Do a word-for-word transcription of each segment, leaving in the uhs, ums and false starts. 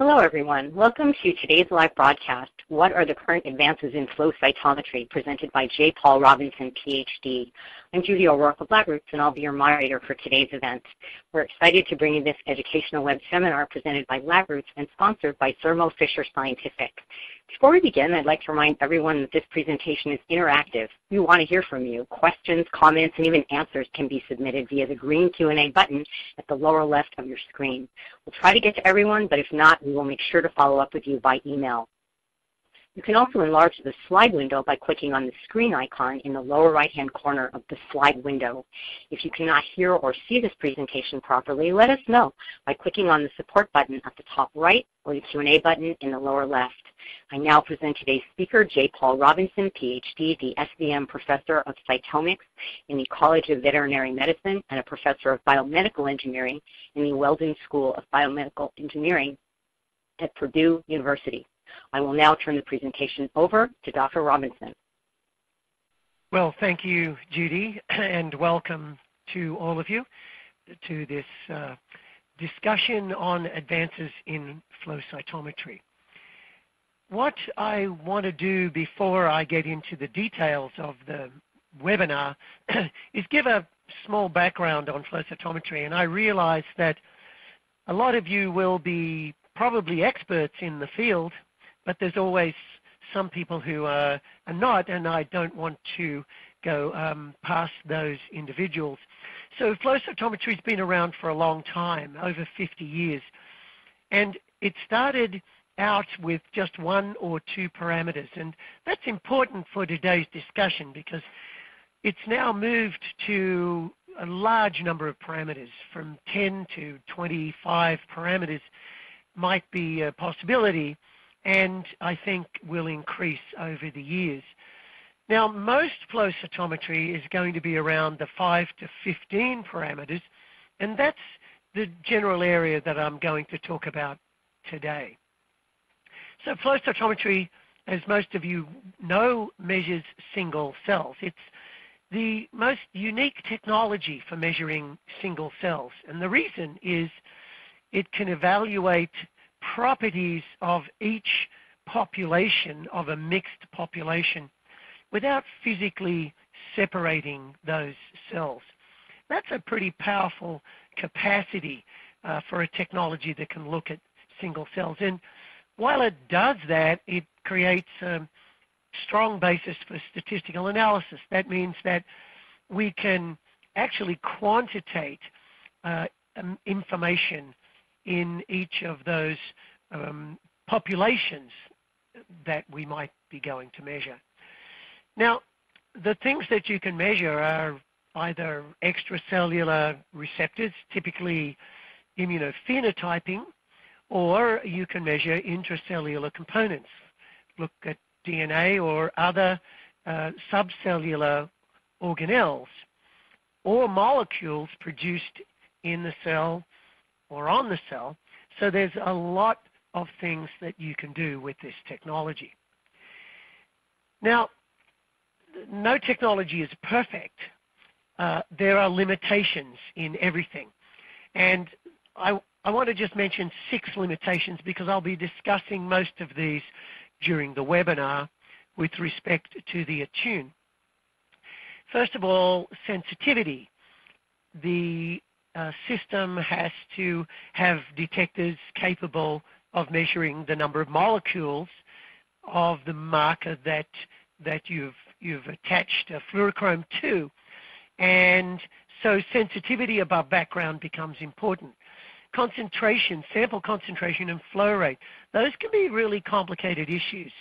Hello everyone, welcome to today's live broadcast, What Are the Current Advances in Flow Cytometry, presented by J. Paul Robinson, P H D. I'm Judy O'Rourke of LabRoots, and I'll be your moderator for today's event. We're excited to bring you this educational web seminar presented by LabRoots and sponsored by Thermo Fisher Scientific. Before we begin, I'd like to remind everyone that this presentation is interactive. We want to hear from you. Questions, comments, and even answers can be submitted via the green Q and A button at the lower left of your screen. We'll try to get to everyone, but if not, we will make sure to follow up with you by email. You can also enlarge the slide window by clicking on the screen icon in the lower right-hand corner of the slide window. If you cannot hear or see this presentation properly, let us know by clicking on the support button at the top right or the Q and A button in the lower left. I now present today's speaker, J. Paul Robinson, P H D, the S V M Professor of Cytomics in the College of Veterinary Medicine and a Professor of Biomedical Engineering in the Weldon School of Biomedical Engineering at Purdue University. I will now turn the presentation over to Doctor Robinson. Well, thank you, Judy, and welcome to all of you to this uh, discussion on advances in flow cytometry. What I want to do before I get into the details of the webinar is give a small background on flow cytometry, and I realize that a lot of you will be probably experts in the field, but there's always some people who are, are not, and I don't want to go um, past those individuals. So flow cytometry has been around for a long time, over fifty years, and it started out with just one or two parameters, and that's important for today's discussion because it's now moved to a large number of parameters. From ten to twenty-five parameters might be a possibility, and I think will increase over the years. Now, most flow cytometry is going to be around the five to fifteen parameters, and that's the general area that I'm going to talk about today. So flow cytometry, as most of you know, measures single cells. It's the most unique technology for measuring single cells. And the reason is it can evaluate properties of each population of a mixed population without physically separating those cells. That's a pretty powerful capacity uh, for a technology that can look at single cells. And while it does that, it creates a strong basis for statistical analysis. That means that we can actually quantitate uh, information in each of those um, populations that we might be going to measure. Now, the things that you can measure are either extracellular receptors, typically immunophenotyping, or you can measure intracellular components, look at D N A or other uh, subcellular organelles, or molecules produced in the cell or on the cell. So there's a lot of things that you can do with this technology. Now, no technology is perfect. Uh, there are limitations in everything. And I I want to just mention six limitations because I'll be discussing most of these during the webinar with respect to the Attune. First of all, sensitivity. The uh, system has to have detectors capable of measuring the number of molecules of the marker that, that you've, you've attached a fluorochrome to. And so sensitivity above background becomes important. Concentration, sample concentration, and flow rate. Those can be really complicated issues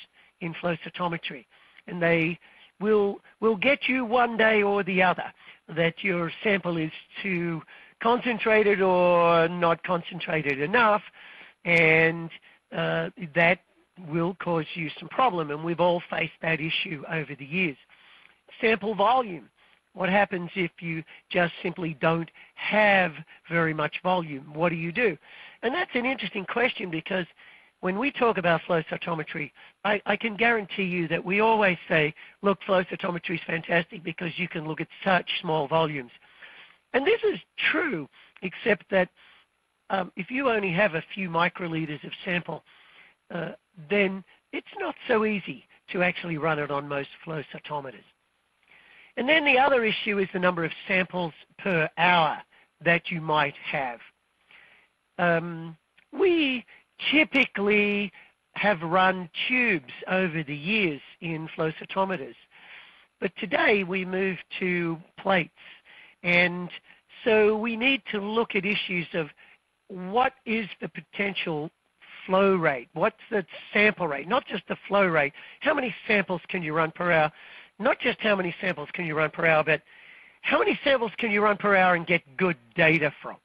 in flow cytometry, and they will, will get you one day or the other, that your sample is too concentrated or not concentrated enough, and uh, that will cause you some problem, and we've all faced that issue over the years. Sample volume. What happens if you just simply don't have very much volume? What do you do? And that's an interesting question because when we talk about flow cytometry, I, I can guarantee you that we always say, look, flow cytometry is fantastic because you can look at such small volumes. And this is true, except that um, if you only have a few microliters of sample, uh, then it's not so easy to actually run it on most flow cytometers. And then the other issue is the number of samples per hour that you might have. Um, we typically have run tubes over the years in flow cytometers, but today we move to plates. And so we need to look at issues of what is the potential flow rate, what's the sample rate, not just the flow rate, how many samples can you run per hour, not just how many samples can you run per hour, but how many samples can you run per hour and get good data from.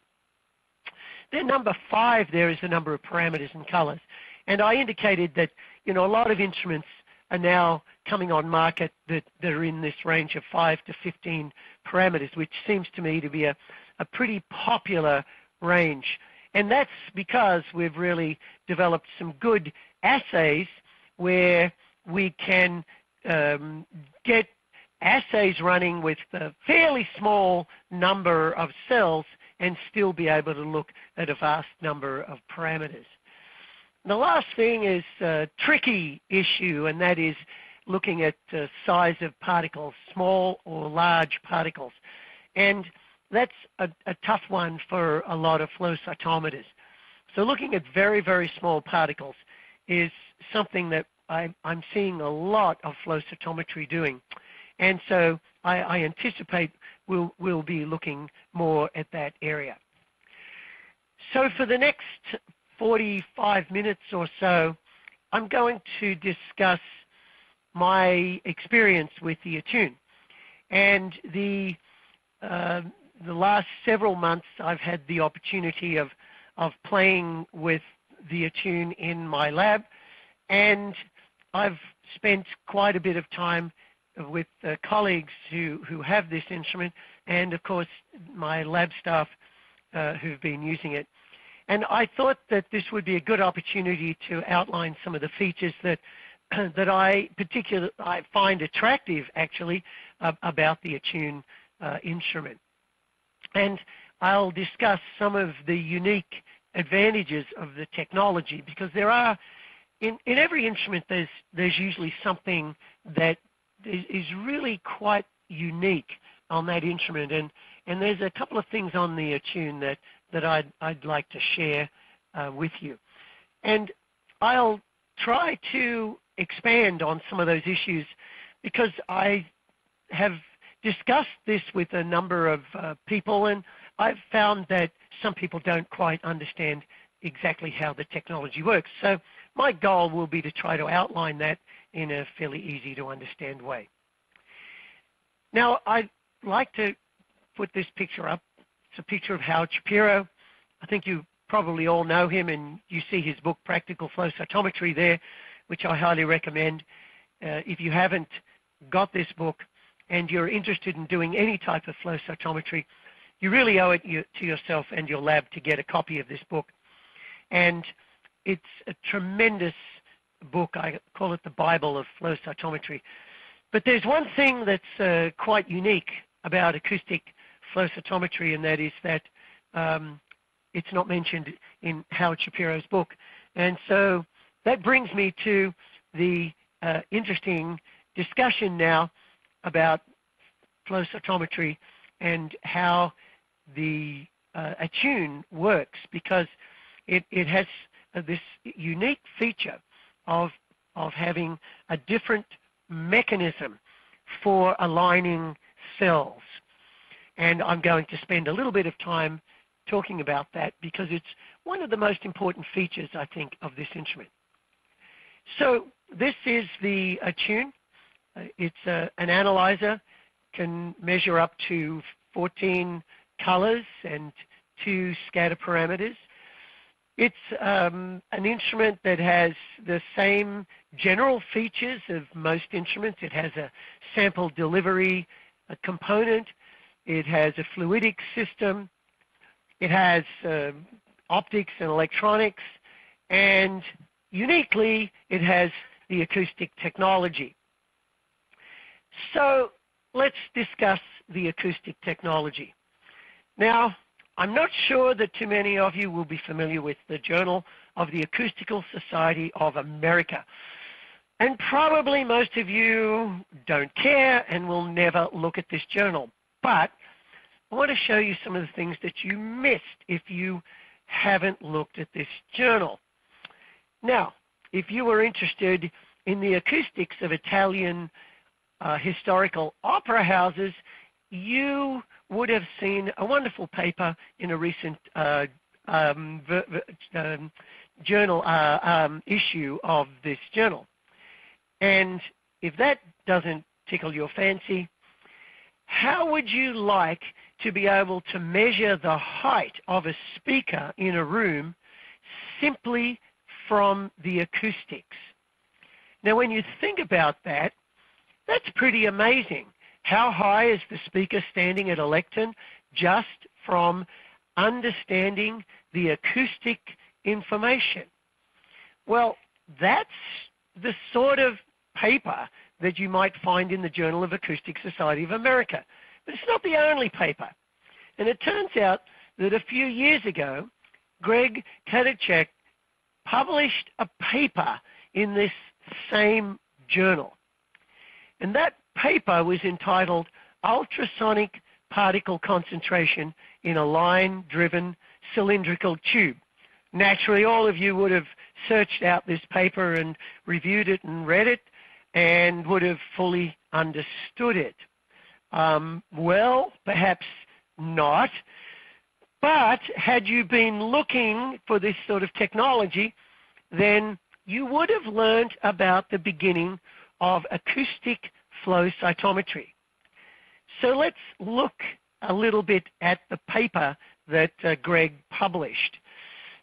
Then number five there is the number of parameters and colors. And I indicated that, you know, a lot of instruments are now coming on market that, that are in this range of five to fifteen parameters, which seems to me to be a, a pretty popular range. And that's because we've really developed some good assays where we can um, get assays running with a fairly small number of cells and still be able to look at a vast number of parameters. The last thing is a tricky issue, and that is looking at the size of particles, small or large particles. And that's a, a tough one for a lot of flow cytometers. So looking at very, very small particles is something that I, I'm seeing a lot of flow cytometry doing. And so I, I anticipate we'll, we'll be looking more at that area. So for the next forty-five minutes or so, I'm going to discuss my experience with the Attune. And the, uh, the last several months, I've had the opportunity of, of playing with the Attune in my lab, and I've spent quite a bit of time with uh, colleagues who, who have this instrument, and of course my lab staff uh, who've been using it. And I thought that this would be a good opportunity to outline some of the features that, that I particularly I find attractive, actually, uh, about the Attune uh, instrument. And I'll discuss some of the unique advantages of the technology, because there are, in, in every instrument, there's, there's usually something that is, is really quite unique on that instrument. And, and there's a couple of things on the Attune that that I'd, I'd like to share uh, with you. And I'll try to expand on some of those issues because I have discussed this with a number of uh, people, and I've found that some people don't quite understand exactly how the technology works. So my goal will be to try to outline that in a fairly easy to understand way. Now, I'd like to put this picture up. It's a picture of Howard Shapiro. I think you probably all know him, and you see his book, Practical Flow Cytometry, there, which I highly recommend. Uh, if you haven't got this book and you're interested in doing any type of flow cytometry, you really owe it you, to yourself and your lab to get a copy of this book. And it's a tremendous book. I call it the Bible of flow cytometry. But there's one thing that's uh, quite unique about acoustic flow cytometry, and that is that um, it's not mentioned in Howard Shapiro's book. And so that brings me to the uh, interesting discussion now about flow cytometry and how the uh, Attune works, because it, it has uh, this unique feature of, of having a different mechanism for aligning cells. And I'm going to spend a little bit of time talking about that because it's one of the most important features, I think, of this instrument. So this is the Attune. It's a, an analyzer, can measure up to fourteen colors and two scatter parameters. It's um, an instrument that has the same general features of most instruments. It has a sample delivery a component. It has a fluidic system, it has uh, optics and electronics, and uniquely, it has the acoustic technology. So let's discuss the acoustic technology. Now, I'm not sure that too many of you will be familiar with the Journal of the Acoustical Society of America. And probably most of you don't care and will never look at this journal. But I want to show you some of the things that you missed if you haven't looked at this journal. Now, if you were interested in the acoustics of Italian uh, historical opera houses, you would have seen a wonderful paper in a recent uh, um, ver ver um, journal uh, um, issue of this journal. And if that doesn't tickle your fancy, how would you like to be able to measure the height of a speaker in a room simply from the acoustics? Now, when you think about that, that's pretty amazing. How high is the speaker standing at a lectern just from understanding the acoustic information? Well, that's the sort of paper that you might find in the Journal of Acoustic Society of America. But it's not the only paper. And it turns out that a few years ago, Greg Kudenchak published a paper in this same journal. And that paper was entitled Ultrasonic Particle Concentration in a Line-Driven Cylindrical Tube. Naturally, all of you would have searched out this paper and reviewed it and read it and would have fully understood it. Um, well, perhaps not. But had you been looking for this sort of technology, then you would have learned about the beginning of acoustic flow cytometry. So let's look a little bit at the paper that uh, Greg published.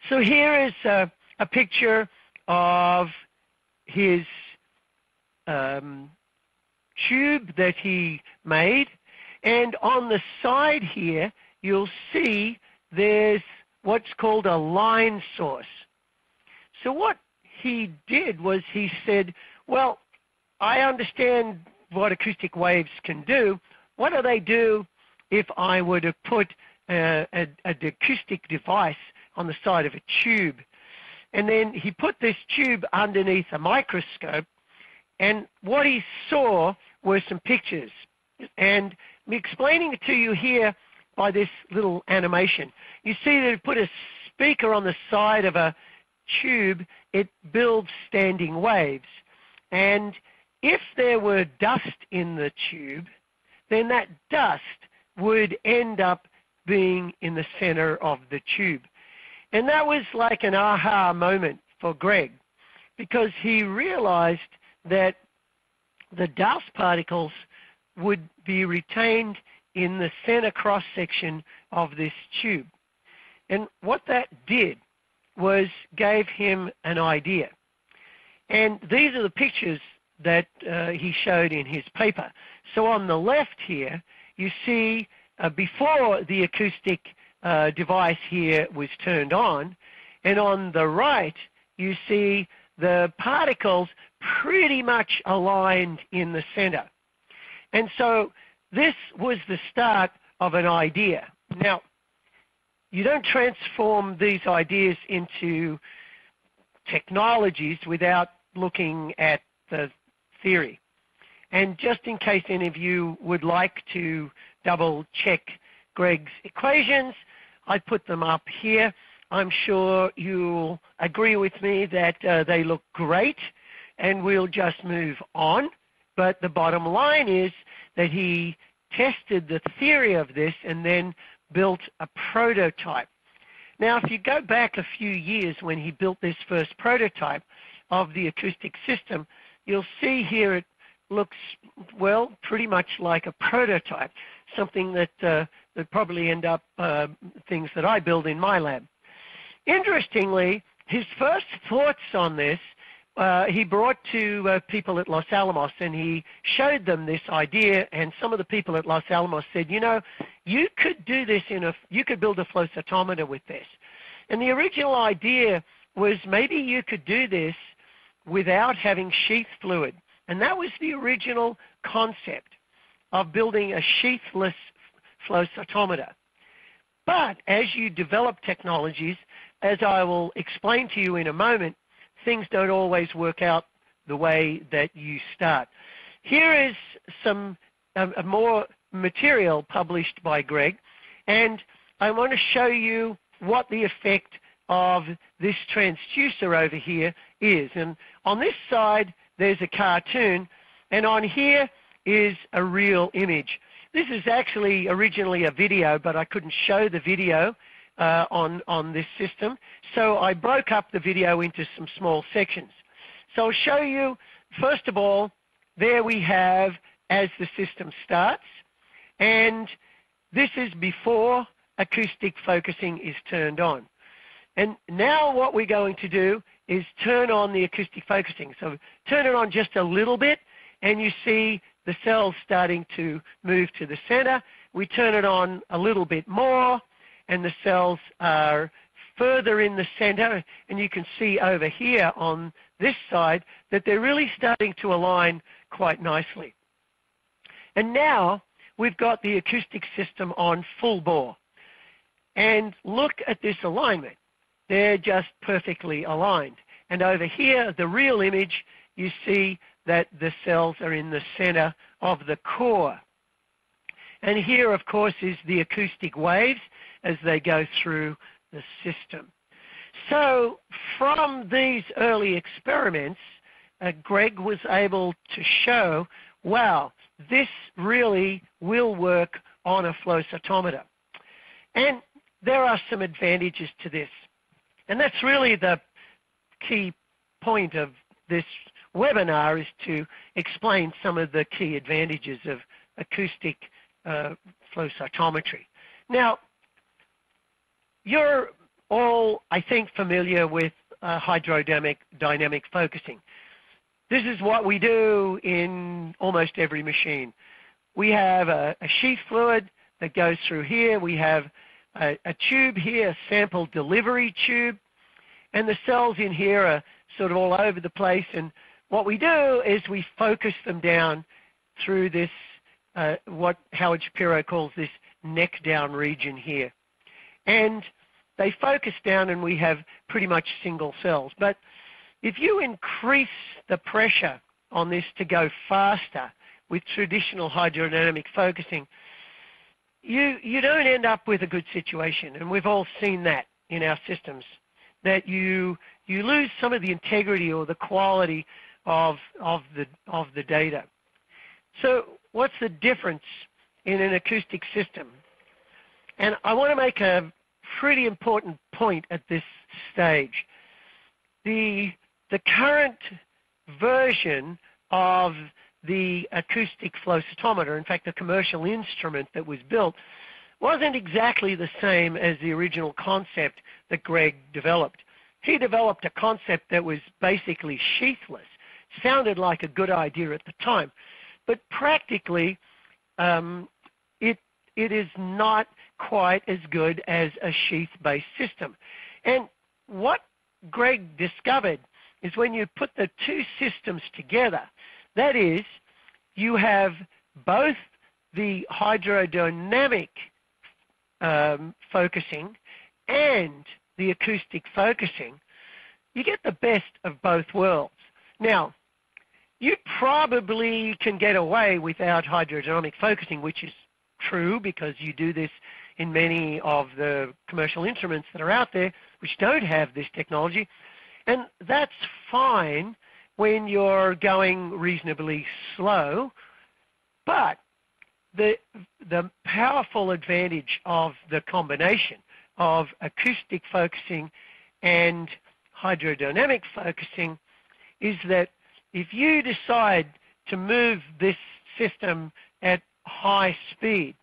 So here is a, a picture of his um, tube that he made, and on the side here you'll see there's what's called a line source. So what he did was he said, well, I understand what acoustic waves can do. What do they do if I were to put uh, a, an acoustic device on the side of a tube? And then he put this tube underneath a microscope, and what he saw were some pictures. And I'm explaining it to you here by this little animation. You see that it put a speaker on the side of a tube, it builds standing waves. And if there were dust in the tube, then that dust would end up being in the center of the tube. And that was like an aha moment for Greg, because he realized that the dust particles would be retained in the center cross-section of this tube. And what that did was gave him an idea. And these are the pictures that uh, he showed in his paper. So on the left here, you see uh, before the acoustic uh, device here was turned on, and on the right, you see the particles pretty much aligned in the center. And so this was the start of an idea. Now, you don't transform these ideas into technologies without looking at the theory. And just in case any of you would like to double check Greg's equations, I put them up here. I'm sure you'll agree with me that uh, they look great, and we'll just move on. But the bottom line is that he tested the theory of this and then built a prototype. Now, if you go back a few years when he built this first prototype of the acoustic system, you'll see here it looks, well, pretty much like a prototype, something that uh, that probably end up uh, things that I build in my lab. Interestingly, his first thoughts on this uh, he brought to uh, people at Los Alamos, and he showed them this idea, and some of the people at Los Alamos said, you know, you could do this in a, you could build a flow cytometer with this. And the original idea was maybe you could do this without having sheath fluid. And that was the original concept of building a sheathless flow cytometer. But as you develop technologies, as I will explain to you in a moment, things don't always work out the way that you start. Here is some um, more material published by Greg, and I want to show you what the effect of this transducer over here is. And on this side there's a cartoon, and on here is a real image. This is actually originally a video, but I couldn't show the video uh, on, on this system, so I broke up the video into some small sections. So I'll show you, first of all, there we have as the system starts, and this is before acoustic focusing is turned on. And now what we're going to do is turn on the acoustic focusing. So turn it on just a little bit, and you see the cells starting to move to the center. We turn it on a little bit more, and the cells are further in the center, and you can see over here on this side that they're really starting to align quite nicely. And now we've got the acoustic system on full bore. And look at this alignment. They're just perfectly aligned. And over here, the real image, you see that the cells are in the center of the core. And here, of course, is the acoustic waves as they go through the system. So from these early experiments, uh, Greg was able to show, wow, this really will work on a flow cytometer. And there are some advantages to this. And that's really the key point of this webinar, is to explain some of the key advantages of acoustic uh, flow cytometry. Now, you're all, I think, familiar with uh, hydrodynamic dynamic focusing. This is what we do in almost every machine. We have a, a sheath fluid that goes through here. We have a, a tube here, a sample delivery tube, and the cells in here are sort of all over the place. And what we do is we focus them down through this, uh, what Howard Shapiro calls this neck down region here. And they focus down, and we have pretty much single cells. But if you increase the pressure on this to go faster with traditional hydrodynamic focusing, you, you don't end up with a good situation. And we've all seen that in our systems, that you, you lose some of the integrity or the quality of, of, the, of the data. So what's the difference in an acoustic system? And I want to make a pretty important point at this stage. The The current version of the acoustic flow cytometer, in fact the commercial instrument that was built, wasn't exactly the same as the original concept that Greg developed. He developed a concept that was basically sheathless. Sounded like a good idea at the time, but practically um, it, it is not quite as good as a sheath-based system. And what Greg discovered is when you put the two systems together, that is, you have both the hydrodynamic um, focusing and the acoustic focusing, you get the best of both worlds. Now, you probably can get away without hydrodynamic focusing, which is true because you do this in many of the commercial instruments that are out there which don't have this technology. And that's fine when you're going reasonably slow, but the, the powerful advantage of the combination of acoustic focusing and hydrodynamic focusing is that if you decide to move this system at high speed,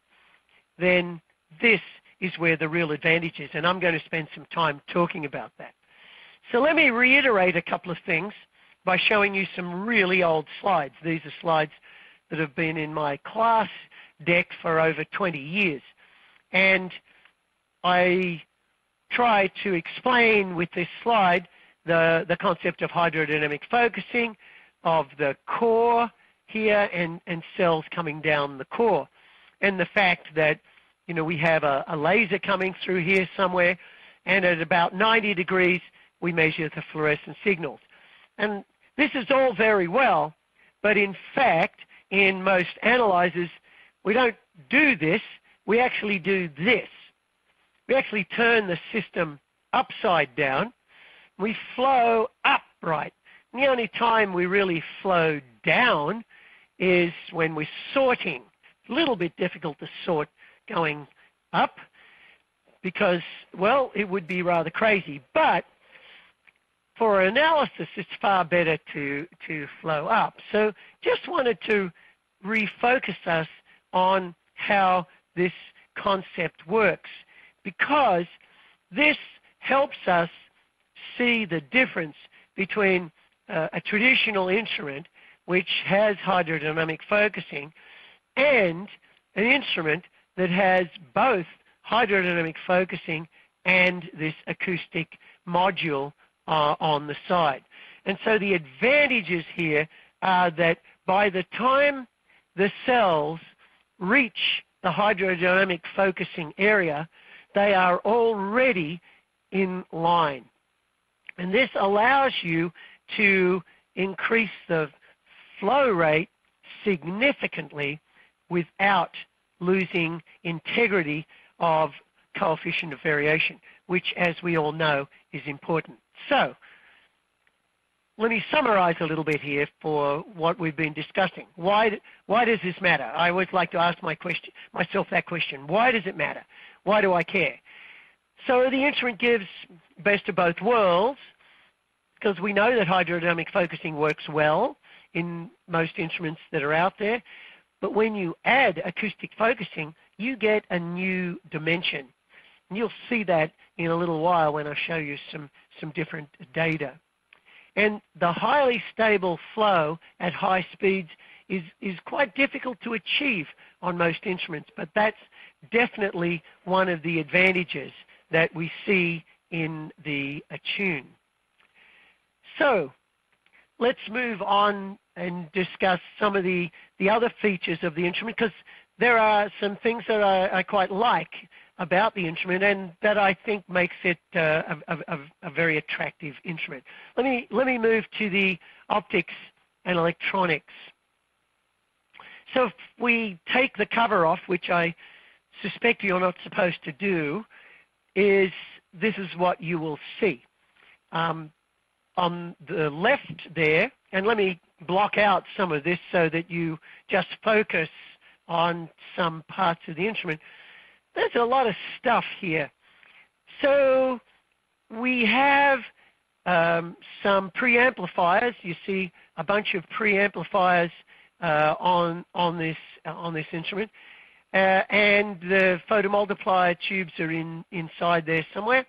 then this is where the real advantage is, and I'm going to spend some time talking about that. So let me reiterate a couple of things by showing you some really old slides. These are slides that have been in my class deck for over twenty years. And I try to explain with this slide the, the concept of hydrodynamic focusing, of the core here, and, and cells coming down the core, and the fact that you know, we have a, a laser coming through here somewhere, and at about ninety degrees, we measure the fluorescent signals. And this is all very well, but in fact, in most analyzers, we don't do this, we actually do this. We actually turn the system upside down. We flow upright. And the only time we really flow down is when we're sorting. It's a little bit difficult to sort going up because, well, it would be rather crazy. But for analysis, it's far better to, to flow up. So just wanted to refocus us on how this concept works, because this helps us see the difference between uh, a traditional instrument, which has hydrodynamic focusing, and an instrument that has both hydrodynamic focusing and this acoustic module uh, on the side. And so the advantages here are that by the time the cells reach the hydrodynamic focusing area, they are already in line. And this allows you to increase the flow rate significantly without losing integrity of coefficient of variation, which, as we all know, is important. So let me summarize a little bit here for what we've been discussing. Why, why does this matter? I always like to ask my question, myself that question. Why does it matter? Why do I care? So the instrument gives best of both worlds, because we know that hydrodynamic focusing works well in most instruments that are out there. But when you add acoustic focusing, you get a new dimension. And you'll see that in a little while when I show you some, some different data. And the highly stable flow at high speeds is, is quite difficult to achieve on most instruments, but that's definitely one of the advantages that we see in the Attune. So let's move on and discuss some of the, the other features of the instrument, because there are some things that I, I quite like about the instrument and that I think makes it uh, a, a, a very attractive instrument. Let me, let me move to the optics and electronics. So if we take the cover off, which I suspect you're not supposed to do, is this is what you will see. Um, on the left there, and let me block out some of this so that you just focus on some parts of the instrument. There's a lot of stuff here. So we have um, some preamplifiers. You see a bunch of preamplifiers uh, on on this uh, on this instrument, uh, and the photomultiplier tubes are in inside there somewhere.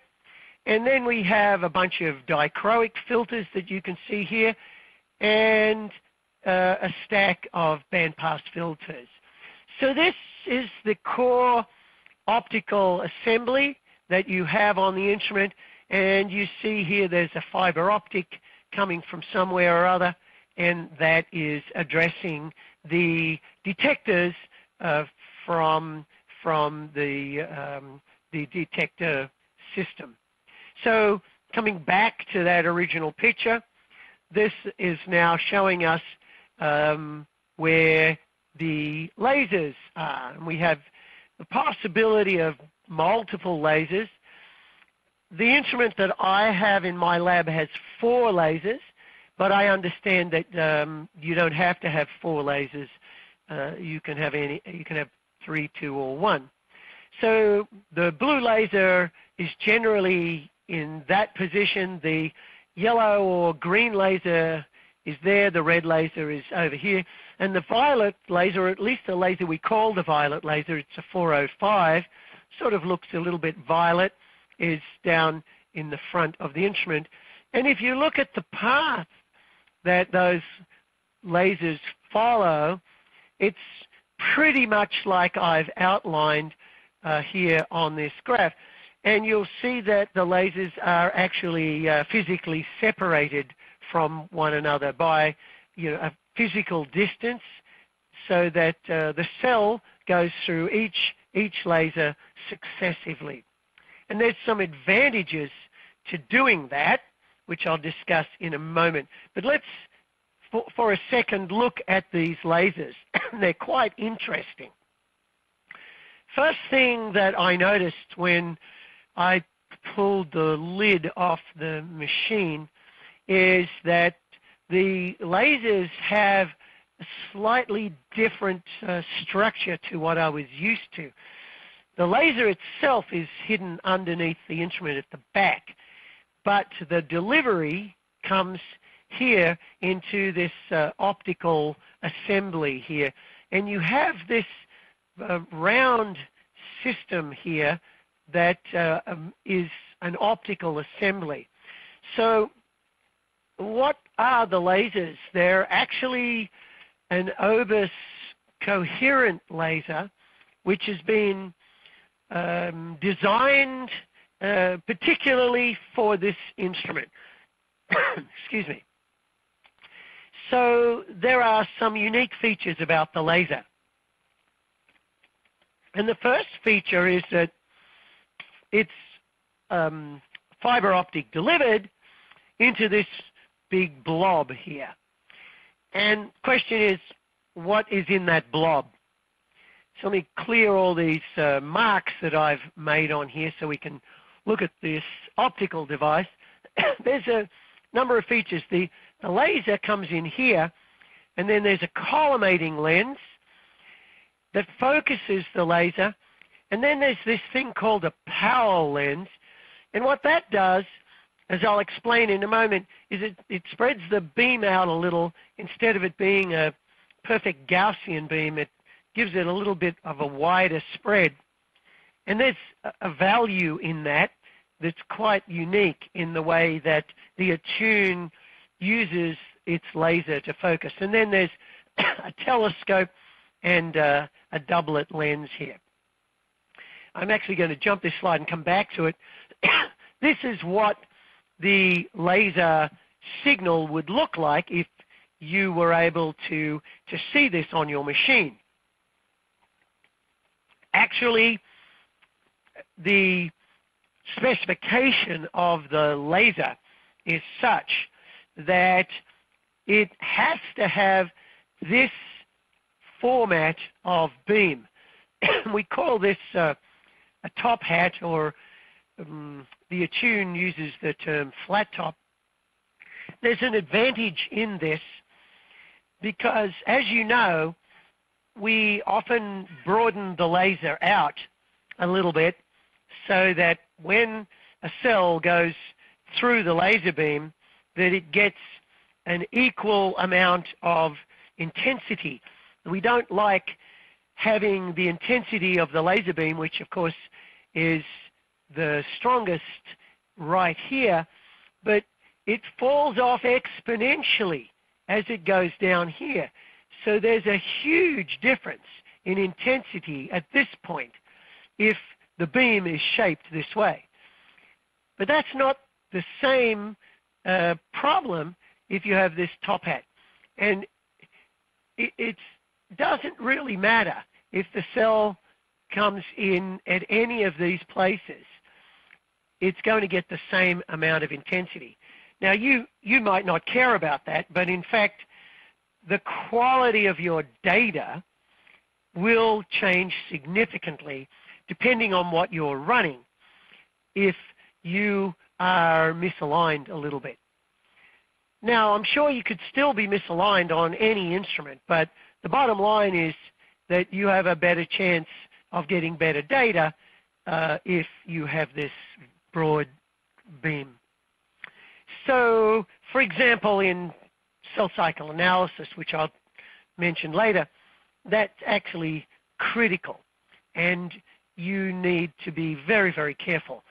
And then we have a bunch of dichroic filters that you can see here, and uh, a stack of bandpass filters. So this is the core optical assembly that you have on the instrument, and you see here there's a fiber optic coming from somewhere or other, and that is addressing the detectors uh, from from the um, the detector system. So coming back to that original picture, this is now showing us um, where the lasers are, and we have the possibility of multiple lasers. The instrument that I have in my lab has four lasers, but I understand that um, you don't have to have four lasers. Uh, you can have any. You can have three, two, or one. So the blue laser is generally in that position. The yellow or green laser is there. The red laser is over here. And the violet laser, or at least the laser we call the violet laser, it's a four oh five, sort of looks a little bit violet, is down in the front of the instrument. And if you look at the path that those lasers follow, it's pretty much like I've outlined uh, here on this graph. And you'll see that the lasers are actually uh, physically separated from one another by, you know, a physical distance, so that uh, the cell goes through each each laser successively. And there's some advantages to doing that, which I'll discuss in a moment. But let's, for, for a second, look at these lasers. They're quite interesting. First thing that I noticed when I pulled the lid off the machine is that the lasers have a slightly different uh, structure to what I was used to. The laser itself is hidden underneath the instrument at the back, but the delivery comes here into this uh, optical assembly here, and you have this uh, round system here that uh, um, is an optical assembly. So what are the lasers? They're actually an O B I S coherent laser, which has been um, designed uh, particularly for this instrument. Excuse me. So there are some unique features about the laser. And the first feature is that it's um, fiber optic delivered into this big blob here. And question is, what is in that blob? So let me clear all these uh, marks that I've made on here so we can look at this optical device. There's a number of features. The, the laser comes in here, and then there's a collimating lens that focuses the laser, and then there's this thing called a Powell lens, and what that does, as I'll explain in a moment, is it, it spreads the beam out a little. Instead of it being a perfect Gaussian beam, it gives it a little bit of a wider spread. And there's a value in that that's quite unique in the way that the Attune uses its laser to focus. And then there's a telescope and uh, a doublet lens here. I'm actually going to jump this slide and come back to it. This is what the laser signal would look like if you were able to, to see this on your machine. Actually, the specification of the laser is such that it has to have this format of beam. We call this uh, a top hat, or um, the Attune uses the term flat top. There's an advantage in this because, as you know, we often broaden the laser out a little bit so that when a cell goes through the laser beam, that it gets an equal amount of intensity. We don't like having the intensity of the laser beam, which of course is the strongest right here, but it falls off exponentially as it goes down here. So there's a huge difference in intensity at this point if the beam is shaped this way. But that's not the same uh, problem if you have this top hat. And it it's, doesn't really matter if the cell comes in at any of these places. It's going to get the same amount of intensity. Now, you, you might not care about that, but in fact, the quality of your data will change significantly depending on what you're running if you are misaligned a little bit. Now, I'm sure you could still be misaligned on any instrument, but the bottom line is that you have a better chance of getting better data uh, if you have this broad beam. So, for example, in cell cycle analysis, which I'll mention later, that's actually critical, and you need to be very, very careful.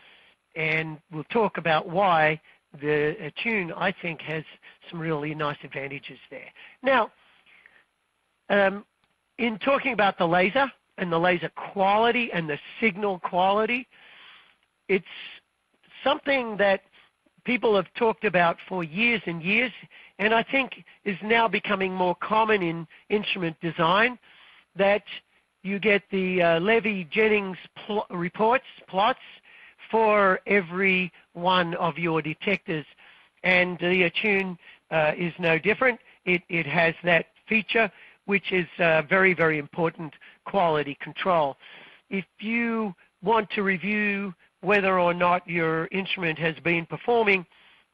And we'll talk about why the Attune, I think, has some really nice advantages there. Now, um, in talking about the laser and the laser quality and the signal quality, it's something that people have talked about for years and years, and I think is now becoming more common in instrument design, that you get the uh, Levy-Jennings pl reports, plots, for every one of your detectors. And the Attune uh, is no different. It, it has that feature, which is uh, very, very important quality control. If you want to review whether or not your instrument has been performing,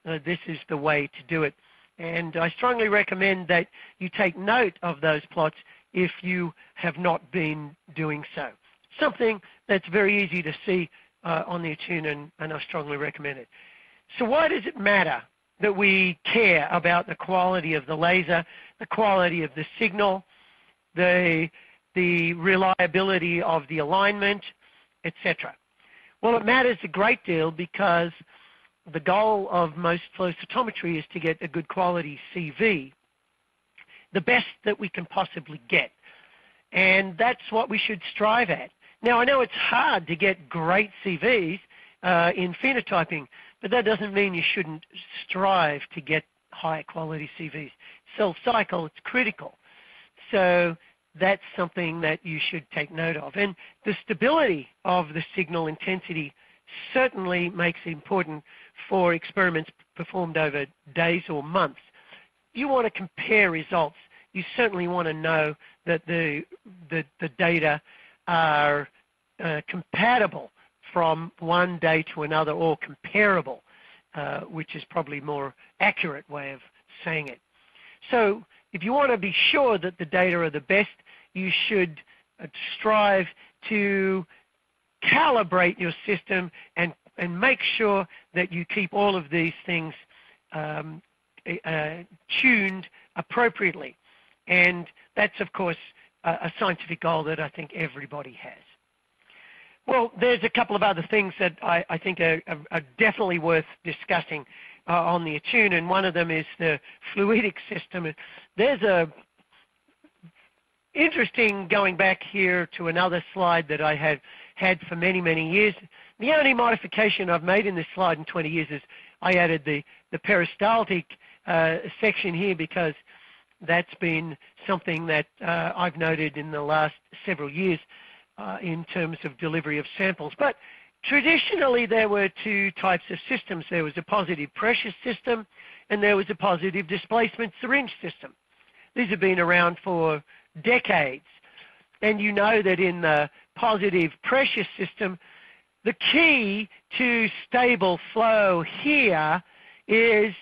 uh, this is the way to do it. And I strongly recommend that you take note of those plots if you have not been doing so. Something that's very easy to see uh, on the Attune, and, and I strongly recommend it. So why does it matter that we care about the quality of the laser, the quality of the signal, the, the reliability of the alignment, et cetera? Well, it matters a great deal because the goal of most flow cytometry is to get a good quality C V, the best that we can possibly get. And that's what we should strive at. Now, I know it's hard to get great C Vs uh, in phenotyping, but that doesn't mean you shouldn't strive to get high quality C Vs. Cell cycle, it's critical. So that's something that you should take note of. And the stability of the signal intensity certainly makes it important for experiments performed over days or months. You want to compare results. You certainly want to know that the, the, the data are uh, compatible from one day to another, or comparable, uh, which is probably more accurate way of saying it. So if you want to be sure that the data are the best, you should uh, strive to calibrate your system and, and make sure that you keep all of these things um, uh, tuned appropriately. And that's, of course, a, a scientific goal that I think everybody has. Well, there's a couple of other things that I, I think are, are definitely worth discussing uh, on the Attune, and one of them is the fluidic system. There's a interesting, going back here to another slide that I had had for many, many years. The only modification I've made in this slide in twenty years is I added the, the peristaltic uh, section here, because that's been something that uh, I've noted in the last several years uh, in terms of delivery of samples. But traditionally, there were two types of systems. There was a positive pressure system, and there was a positive displacement syringe system. These have been around for decades. And you know that in the positive pressure system, the key to stable flow here is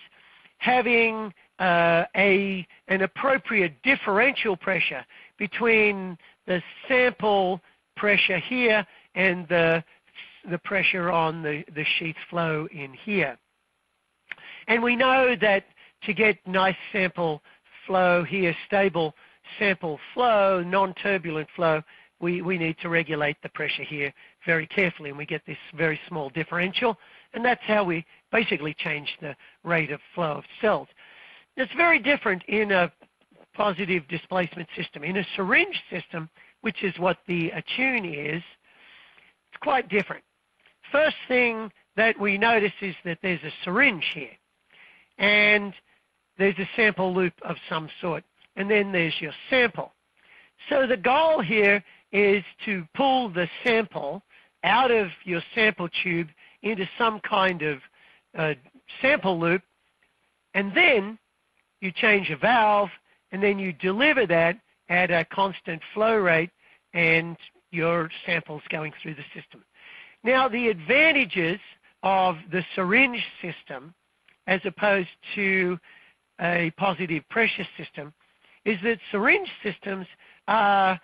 having uh, a, an appropriate differential pressure between the sample pressure here and the, the pressure on the, the sheath flow in here. And we know that to get nice sample flow here, stable sample flow, non-turbulent flow, we, we need to regulate the pressure here very carefully, and we get this very small differential, and that's how we basically change the rate of flow of cells. It's very different in a positive displacement system. In a syringe system, which is what the Attune is, it's quite different. First thing that we notice is that there's a syringe here, and there's a sample loop of some sort, and then there's your sample. So the goal here is to pull the sample out of your sample tube into some kind of uh, sample loop, and then you change a valve, and then you deliver that at a constant flow rate, and your sample's going through the system. Now, the advantages of the syringe system as opposed to a positive pressure system is that syringe systems are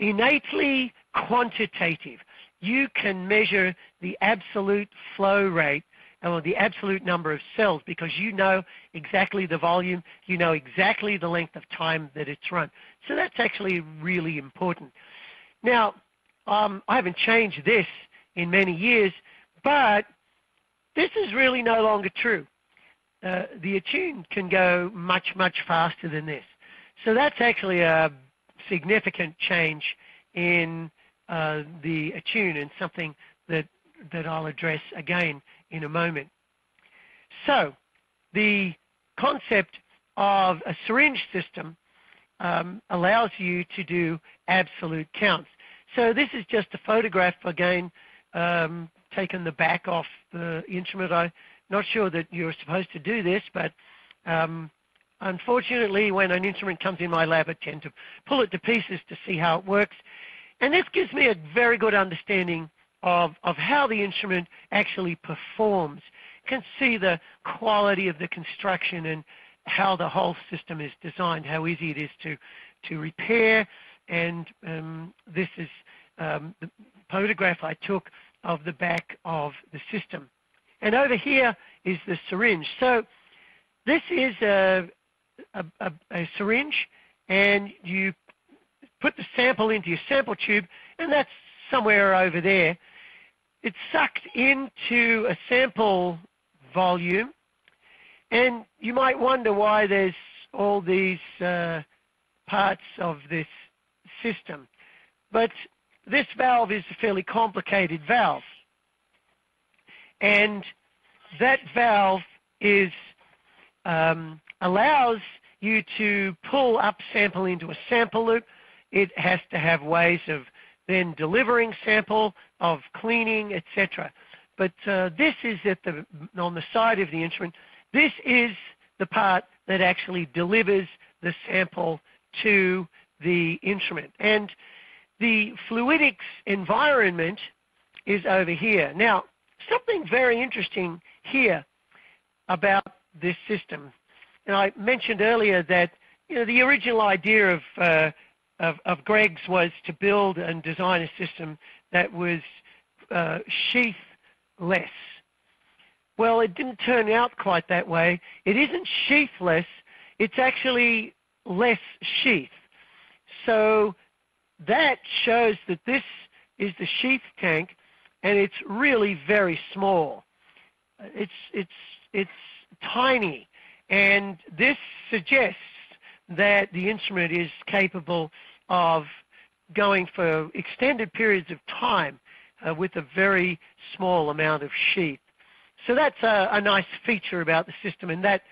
innately quantitative. You can measure the absolute flow rate or the absolute number of cells because you know exactly the volume, you know exactly the length of time that it's run. So that's actually really important. Now, um, I haven't changed this in many years, but this is really no longer true. Uh, the Attune can go much, much faster than this. So that's actually a significant change in uh, the Attune, and something that, that I'll address again in a moment. So the concept of a syringe system um, allows you to do absolute counts. So this is just a photograph, again, um, taken the back off the instrument. I'm not sure that you're supposed to do this, but um, unfortunately, when an instrument comes in my lab, I tend to pull it to pieces to see how it works. And this gives me a very good understanding of, of how the instrument actually performs. You can see the quality of the construction and how the whole system is designed, how easy it is to, to repair. And um, this is um, the photograph I took of the back of the system. And over here is the syringe. So this is a, a, a, a syringe, and you put the sample into your sample tube, and that's somewhere over there. It's sucked into a sample volume, and you might wonder why there's all these uh, parts of this system. But this valve is a fairly complicated valve, and that valve is um, allows you to pull up sample into a sample loop. It has to have ways of then delivering sample, of cleaning, et cetera. But uh, this is at the, on the side of the instrument. This is the part that actually delivers the sample to the instrument. And the fluidics environment is over here. Now, something very interesting here about this system. And I mentioned earlier that, you know, the original idea of, uh, of, of Greg's was to build and design a system that was uh, sheath-less. Well, it didn't turn out quite that way. It isn't sheath-less. It's actually less sheath. So that shows that this is the sheath tank, and it's really very small. It's, it's, it's tiny, and this suggests that the instrument is capable of going for extended periods of time uh, with a very small amount of sheath. So that's a, a nice feature about the system, and that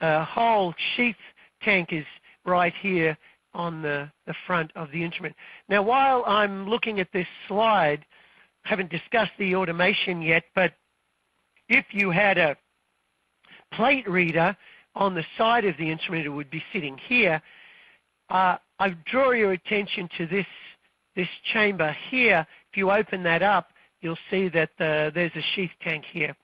uh, whole sheath tank is right here on the, the front of the instrument. Now, while I'm looking at this slide, I haven't discussed the automation yet, but if you had a plate reader on the side of the instrument, it would be sitting here. Uh, I draw your attention to this, this chamber here. If you open that up, you'll see that the, there's a sheath tank here.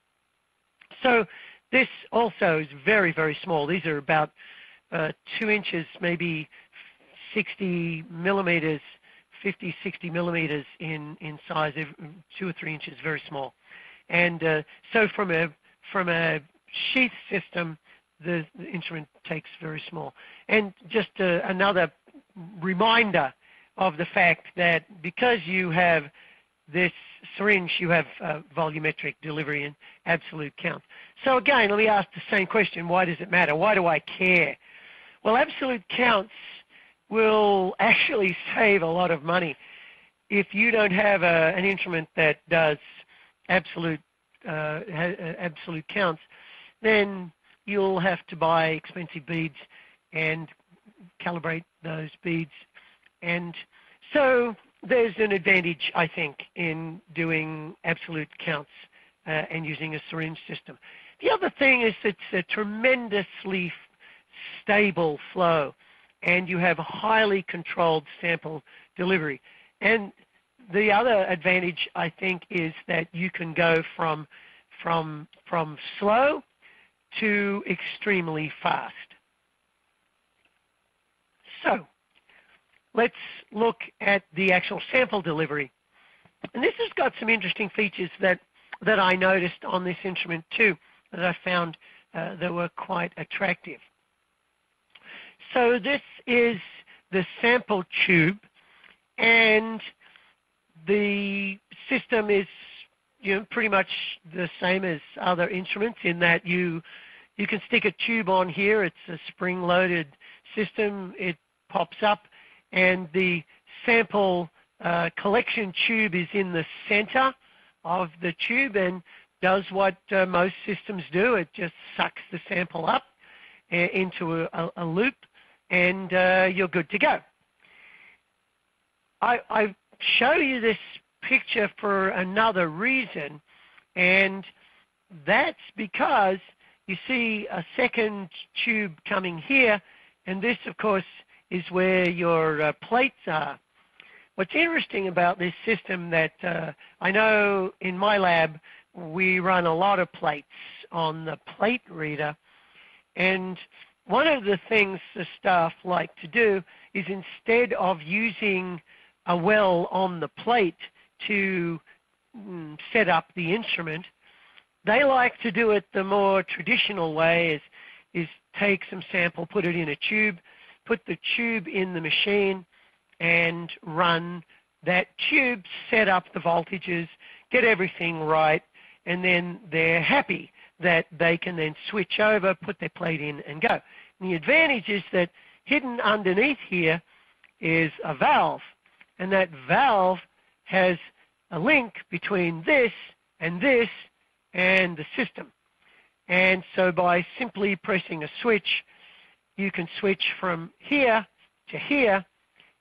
So this also is very, very small. These are about uh, two inches, maybe sixty millimeters, fifty, sixty millimeters in, in size, two or three inches, very small. And uh, so from a, from a sheath system, the, the instrument takes very small. And just uh, another reminder of the fact that because you have this syringe, you have uh, volumetric delivery and absolute count. So again, let me ask the same question, why does it matter? Why do I care? Well, absolute counts will actually save a lot of money. If you don't have a, an instrument that does absolute, uh, absolute counts, then you'll have to buy expensive beads and calibrate those beads. And so there's an advantage, I think, in doing absolute counts uh, and using a syringe system. The other thing is it's a tremendously stable flow, and you have highly controlled sample delivery. And the other advantage, I think, is that you can go from, from, from slow to extremely fast. So let's look at the actual sample delivery. And this has got some interesting features that, that I noticed on this instrument too, that I found uh, that were quite attractive. So this is the sample tube, and the system is, you know, pretty much the same as other instruments in that you, you can stick a tube on here. It's a spring-loaded system. It pops up, and the sample uh, collection tube is in the center of the tube and does what uh, most systems do. It just sucks the sample up uh, into a, a, a loop and uh, you're good to go. I, I show you this picture for another reason, and that's because you see a second tube coming here, and this, of course, is where your uh, plates are. What's interesting about this system that uh, I know in my lab we run a lot of plates on the plate reader, and one of the things the staff like to do is, instead of using a well on the plate to mm, set up the instrument, they like to do it the more traditional way, is, is take some sample, put it in a tube, put the tube in the machine, and run that tube, set up the voltages, get everything right, and then they're happy that they can then switch over, put their plate in, and go. And the advantage is that hidden underneath here is a valve, and that valve has a link between this and this and the system. And so by simply pressing a switch, you can switch from here to here,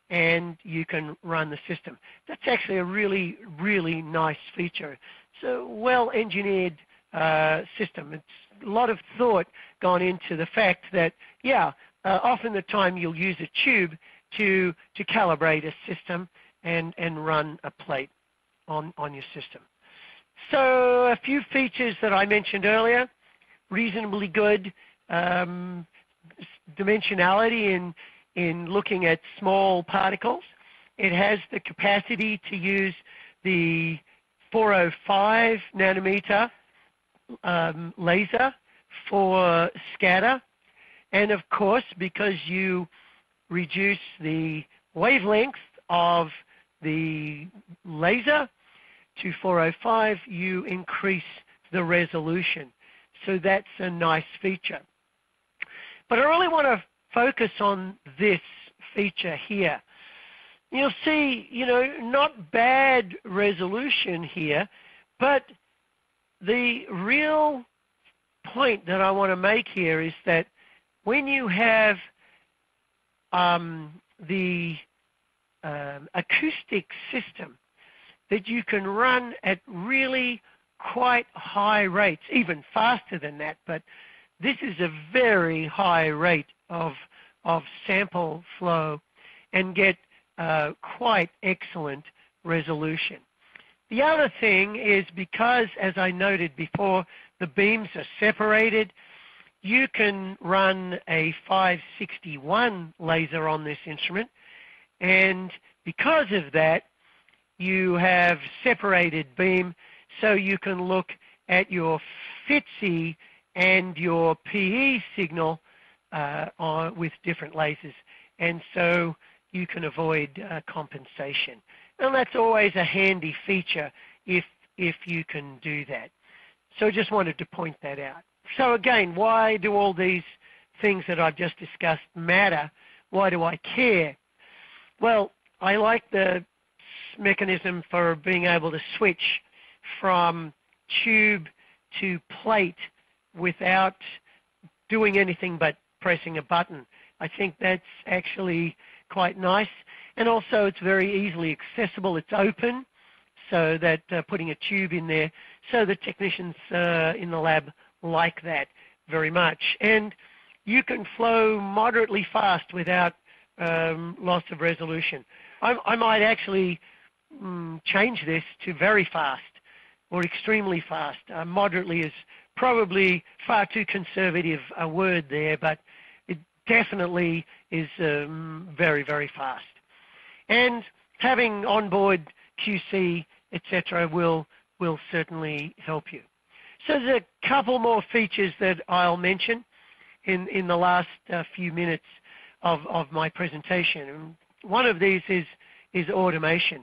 and you can run the system. That's actually a really, really nice feature. It's a well-engineered uh, system. It's a lot of thought gone into the fact that, yeah, uh, often the time you'll use a tube to, to calibrate a system and, and run a plate on, on your system. So a few features that I mentioned earlier: reasonably good um, dimensionality in in looking at small particles. It has the capacity to use the four oh five nanometer um, laser for scatter. And of course, because you reduce the wavelength of the laser to four oh five, you increase the resolution. So that's a nice feature. But I really want to focus on this feature here. You'll see, you know, not bad resolution here, but the real point that I want to make here is that when you have um, the um, acoustic system that you can run at really quite high rates, even faster than that, but this is a very high rate of, of sample flow, and get uh, quite excellent resolution. The other thing is, because, as I noted before, the beams are separated, you can run a five sixty-one laser on this instrument, and because of that, you have separated beam, so you can look at your F I T S I and your P E signal uh, on, with different lasers, and so you can avoid uh, compensation. And that's always a handy feature if, if you can do that. So I just wanted to point that out. So again, why do all these things that I've just discussed matter? Why do I care? Well, I like the mechanism for being able to switch from tube to plate without doing anything but pressing a button. I think that's actually quite nice, and also it's very easily accessible. It's open, so that uh, putting a tube in there, so the technicians uh, in the lab like that very much. And you can flow moderately fast without um, loss of resolution. I, I might actually mm, change this to very fast or extremely fast. Uh, moderately is probably far too conservative a word there, but it definitely is um, very, very fast. And having onboard Q C, et cetera, will will certainly help you. So there's a couple more features that I'll mention in in the last uh, few minutes of of my presentation. And one of these is is automation.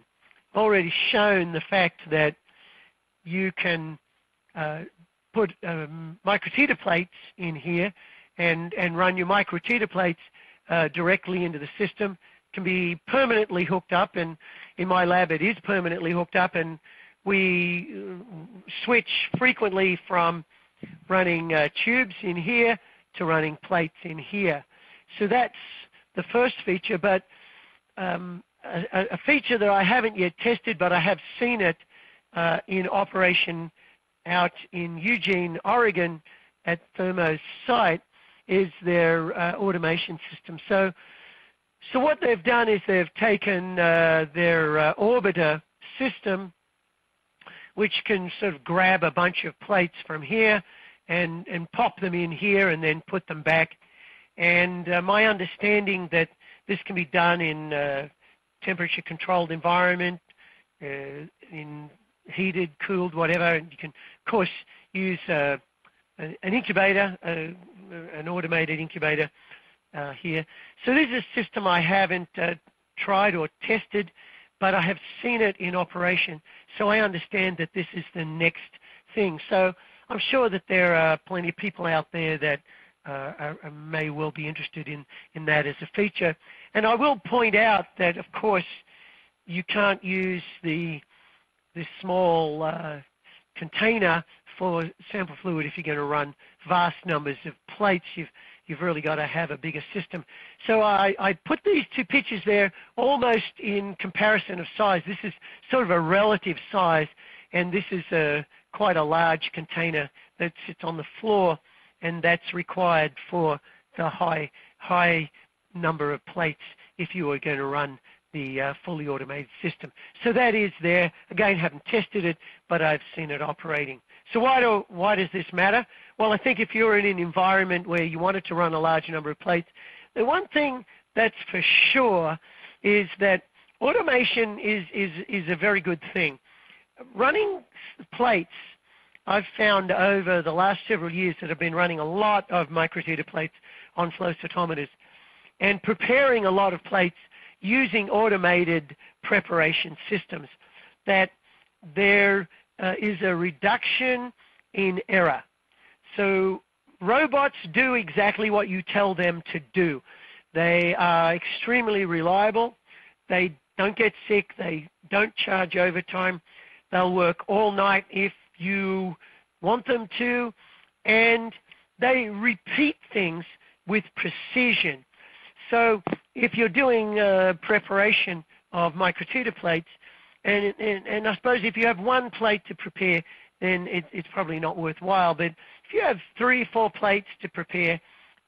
I've already shown the fact that you can uh, put um, microtheater plates in here and, and run your microtheater plates uh, directly into the system. It can be permanently hooked up, and in my lab it is permanently hooked up, and we switch frequently from running uh, tubes in here to running plates in here. So that's the first feature, but um, a, a feature that I haven't yet tested, but I have seen it uh, in operation out in Eugene, Oregon at Thermo's site, is their uh, automation system. So, so what they've done is they've taken uh, their uh, Orbiter system, which can sort of grab a bunch of plates from here and, and pop them in here and then put them back. And uh, my understanding that this can be done in uh, temperature-controlled environment, uh, in heated, cooled, whatever. And you can, of course, use uh, an incubator, uh, an automated incubator uh, here. So this is a system I haven't uh, tried or tested, but I have seen it in operation. So I understand that this is the next thing. So I'm sure that there are plenty of people out there that Uh, I, I may well be interested in, in that as a feature. And I will point out that, of course, you can't use the, the small uh, container for sample fluid if you're going to run vast numbers of plates. You've, you've really got to have a bigger system. So I, I put these two pictures there almost in comparison of size. This is sort of a relative size, and this is a, quite a large container that sits on the floor, and that's required for the high, high number of plates if you are going to run the uh, fully automated system. So that is there. Again, haven't tested it, but I've seen it operating. So why, do, why does this matter? Well, I think if you're in an environment where you wanted to run a large number of plates, the one thing that's for sure is that automation is, is, is a very good thing. Running plates, I've found over the last several years that I've been running a lot of microtheater plates on flow cytometers and preparing a lot of plates using automated preparation systems, that there uh, is a reduction in error. So robots do exactly what you tell them to do. They are extremely reliable. They don't get sick. They don't charge overtime. They'll work all night if you want them to, and they repeat things with precision. So if you're doing uh, preparation of microtutor plates, and, and, and I suppose if you have one plate to prepare, then it, it's probably not worthwhile. But if you have three, four plates to prepare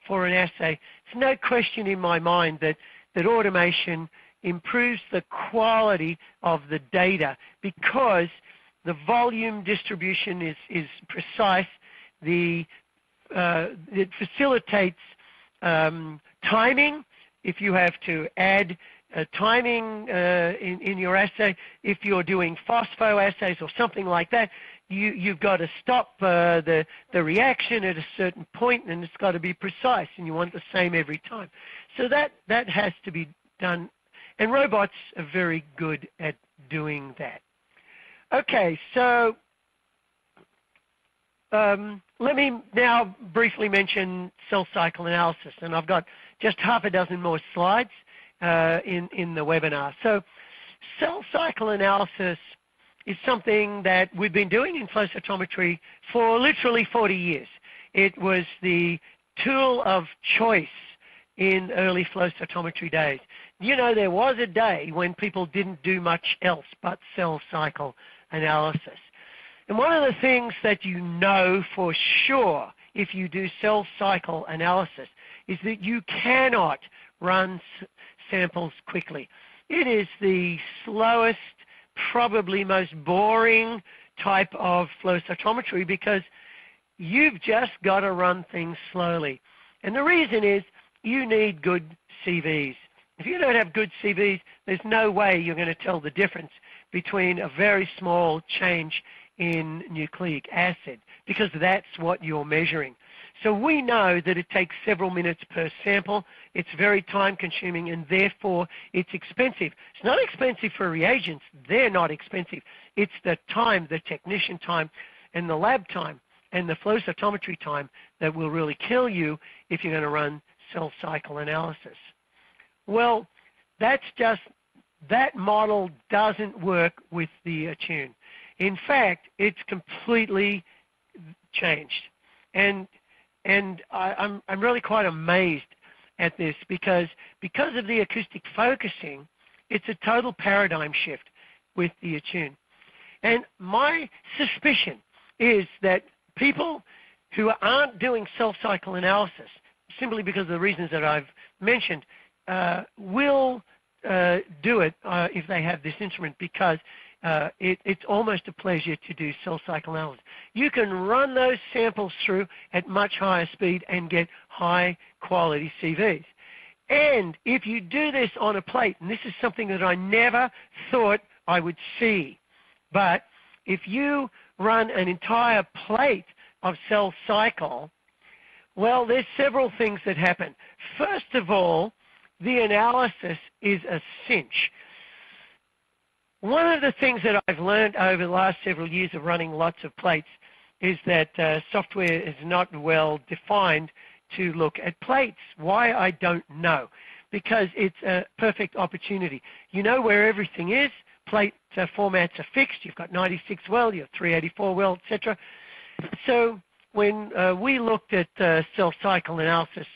for an assay, it's no question in my mind that, that automation improves the quality of the data, because the volume distribution is, is precise. The, uh, it facilitates um, timing, if you have to add uh, timing uh, in, in your assay. If you're doing phospho assays or something like that, you, you've got to stop uh, the, the reaction at a certain point, and it's got to be precise, and you want the same every time. So that, that has to be done, and robots are very good at doing that. Okay, so um, let me now briefly mention cell cycle analysis, and I've got just half a dozen more slides uh, in, in the webinar. So cell cycle analysis is something that we've been doing in flow cytometry for literally forty years. It was the tool of choice in early flow cytometry days. You know, there was a day when people didn't do much else but cell cycle analysis. And one of the things that you know for sure if you do cell cycle analysis is that you cannot run samples quickly. It is the slowest, probably most boring type of flow cytometry, because you've just got to run things slowly. And the reason is you need good C Vs. If you don't have good C Vs, there's no way you're going to tell the difference between a very small change in nucleic acid, because that's what you're measuring. So we know that it takes several minutes per sample. It's very time consuming, and therefore it's expensive. It's not expensive for reagents. They're not expensive. It's the time, the technician time, and the lab time, and the flow cytometry time that will really kill you if you're going to run cell cycle analysis. Well, that's just, that model doesn't work with the Attune. In fact, it's completely changed. And, and I, I'm, I'm really quite amazed at this because, because of the acoustic focusing, it's a total paradigm shift with the Attune. And my suspicion is that people who aren't doing cell cycle analysis, simply because of the reasons that I've mentioned, uh, will uh, do it uh, if they have this instrument, because uh, it, it's almost a pleasure to do cell cycle analysis. You can run those samples through at much higher speed and get high quality C Vs. And if you do this on a plate, and this is something that I never thought I would see, but if you run an entire plate of cell cycle, well, there's several things that happen. First of all, the analysis is a cinch. One of the things that I've learned over the last several years of running lots of plates is that uh, software is not well defined to look at plates. Why, I don't know, because it's a perfect opportunity. You know where everything is. Plate uh, formats are fixed. You've got ninety-six well, you have three eighty-four well, et cetera. So when uh, we looked at uh, cell cycle analysis,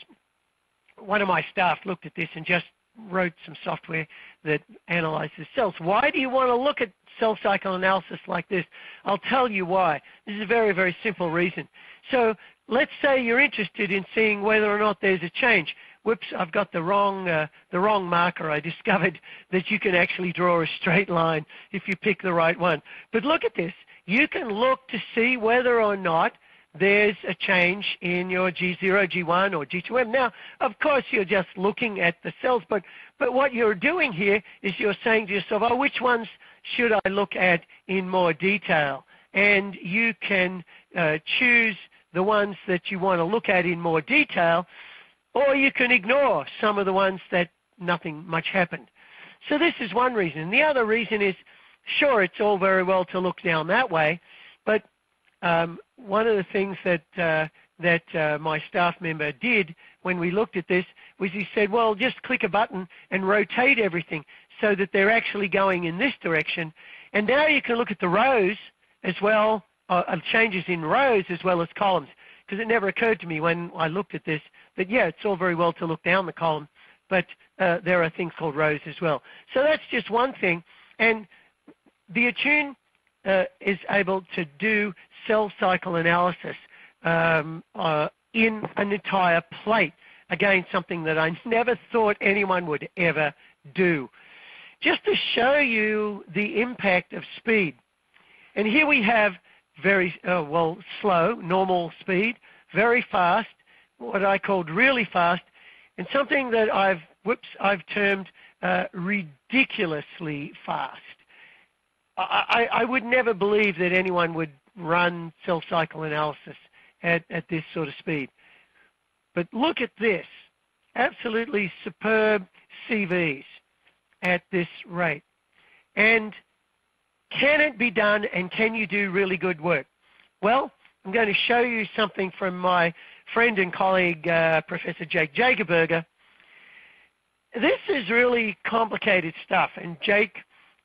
one of my staff looked at this and just wrote some software that analyzes cells. Why do you want to look at cell cycle analysis like this? I'll tell you why. This is a very, very simple reason. So let's say you're interested in seeing whether or not there's a change. Whoops, I've got the wrong, uh, the wrong marker. I discovered that you can actually draw a straight line if you pick the right one. But look at this. You can look to see whether or not there's a change in your G zero, G one, or G two M. Now, of course, you're just looking at the cells, but, but what you're doing here is you're saying to yourself, oh, which ones should I look at in more detail? And you can uh, choose the ones that you want to look at in more detail, or you can ignore some of the ones that nothing much happened. So this is one reason. The other reason is, sure, it's all very well to look down that way, but um, one of the things that, uh, that uh, my staff member did when we looked at this was he said, well, just click a button and rotate everything so that they're actually going in this direction. And now you can look at the rows as well, uh, changes in rows as well as columns, because it never occurred to me when I looked at this that, yeah, it's all very well to look down the column, but uh, there are things called rows as well. So that's just one thing. And the Attune uh, is able to do cell cycle analysis um, uh, in an entire plate. Again, something that I never thought anyone would ever do. Just to show you the impact of speed. And here we have very, uh, well, slow, normal speed, very fast, what I called really fast, and something that I've, whoops, I've termed uh, ridiculously fast. I, I would never believe that anyone would run cell cycle analysis at, at this sort of speed. But look at this, absolutely superb C Vs at this rate. And can it be done, and can you do really good work? Well, I'm going to show you something from my friend and colleague, uh, Professor Jake Jagerberger. This is really complicated stuff, and Jake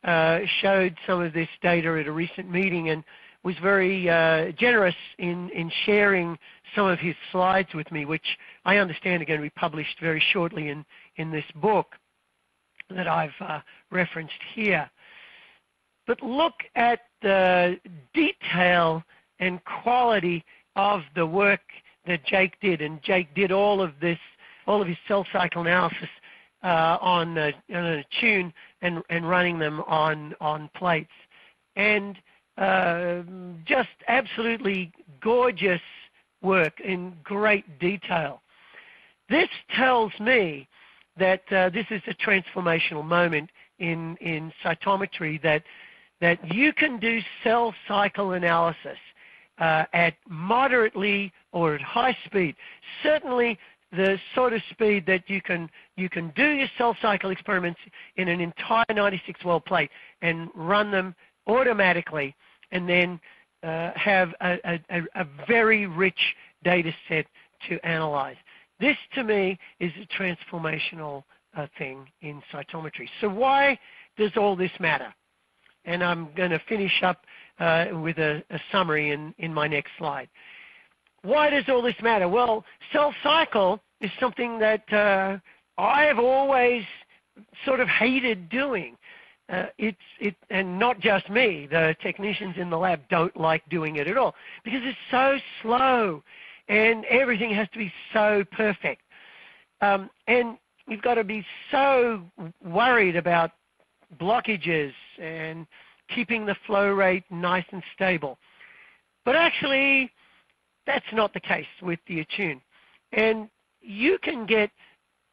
Uh, showed some of this data at a recent meeting and was very uh, generous in, in sharing some of his slides with me, which I understand are going to be published very shortly in, in this book that I've uh, referenced here. But look at the detail and quality of the work that Jake did, and Jake did all of this, all of his cell cycle analysis Uh, on, uh, on an Attune and, and running them on, on plates. And uh, just absolutely gorgeous work in great detail. This tells me that uh, this is a transformational moment in, in cytometry, that, that you can do cell cycle analysis uh, at moderately or at high speed. Certainly, the sort of speed that you can, you can do your cell cycle experiments in an entire ninety-six well plate and run them automatically, and then uh, have a, a, a very rich data set to analyze. This, to me, is a transformational uh, thing in cytometry. So why does all this matter? And I'm going to finish up uh, with a, a summary in, in my next slide. Why does all this matter? Well, cell cycle is something that uh, I have always sort of hated doing. Uh, it's it, and not just me. The technicians in the lab don't like doing it at all because it's so slow, and everything has to be so perfect, um, and you've got to be so worried about blockages and keeping the flow rate nice and stable. But actually, that's not the case with the Attune, and you can get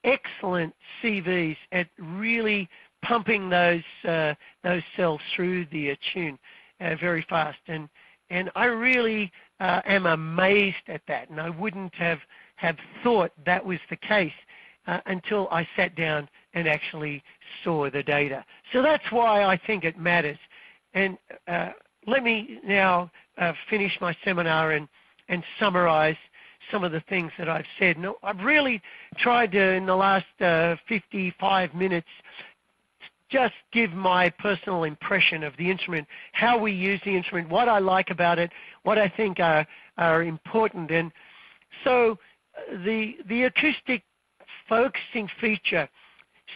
excellent C Vs at really pumping those uh, those cells through the Attune uh, very fast, and and I really uh, am amazed at that, and I wouldn't have have thought that was the case uh, until I sat down and actually saw the data. So that's why I think it matters. And uh, let me now uh, finish my seminar and and summarize some of the things that I've said. Now, I've really tried to, in the last uh, fifty-five minutes, just give my personal impression of the instrument, how we use the instrument, what I like about it, what I think are, are important. And so the, the acoustic focusing feature,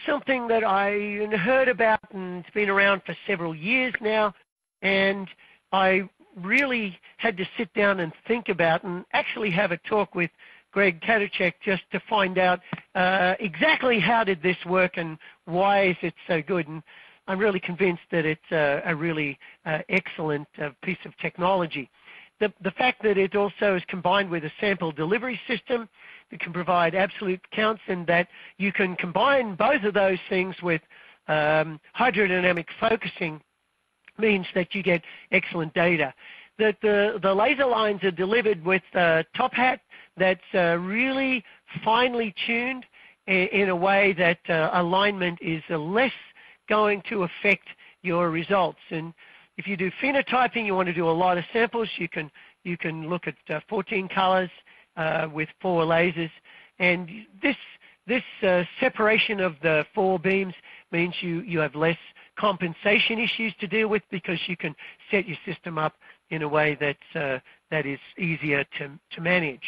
something that I heard about and it's been around for several years now, and I really had to sit down and think about and actually have a talk with Greg Kudenchak just to find out uh, exactly how did this work and why is it so good. And I'm really convinced that it's a, a really uh, excellent uh, piece of technology. The, the fact that it also is combined with a sample delivery system that can provide absolute counts, and that you can combine both of those things with um, hydrodynamic focusing means that you get excellent data. That the, the laser lines are delivered with a top hat that's uh, really finely tuned in a way that uh, alignment is uh, less going to affect your results. And if you do phenotyping, you want to do a lot of samples, you can, you can look at uh, fourteen colors uh, with four lasers. And this, this uh, separation of the four beams means you, you have less compensation issues to deal with because you can set your system up in a way that, uh, that is easier to, to manage.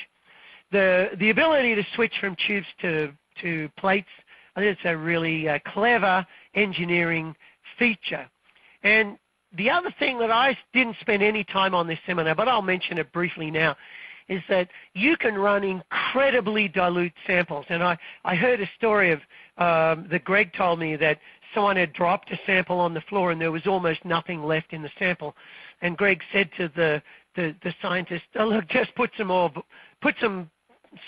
The, the ability to switch from tubes to, to plates, I think it's a really uh, clever engineering feature. And the other thing that I didn't spend any time on this seminar, but I'll mention it briefly now, is that you can run incredibly dilute samples. And I, I heard a story of um, that Greg told me that someone had dropped a sample on the floor and there was almost nothing left in the sample. And Greg said to the, the, the scientist, oh, look, just put some more, put some